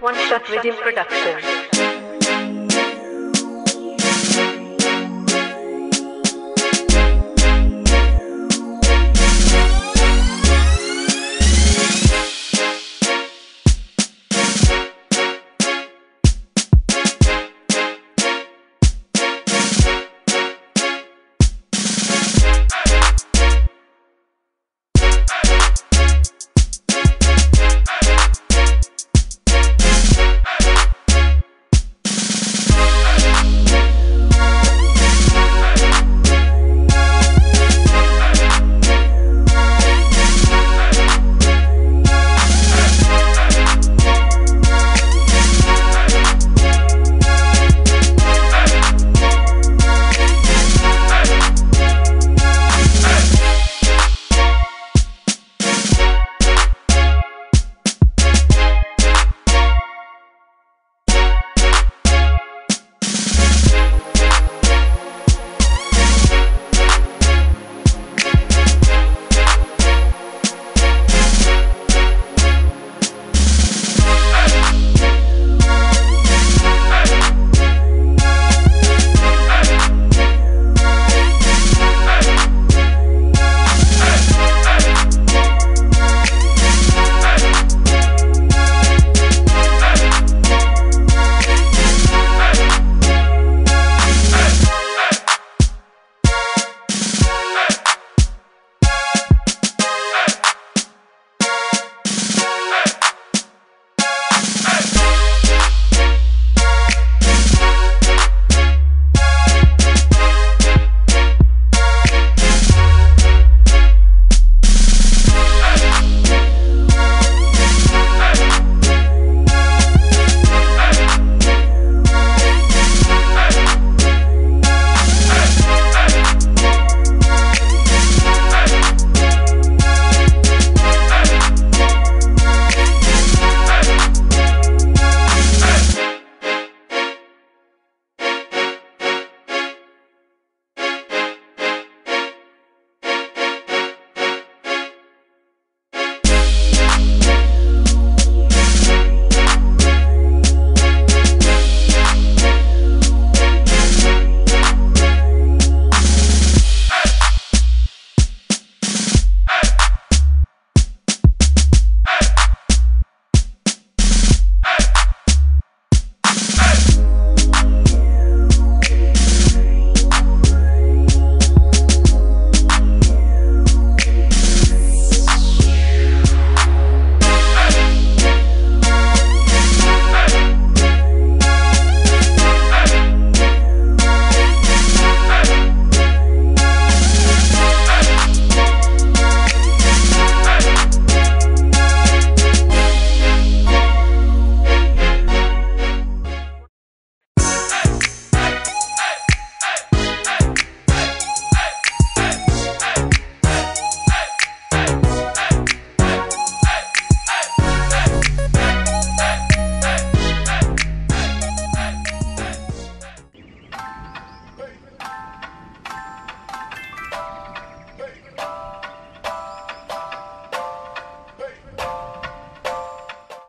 One Shot Riddim Production.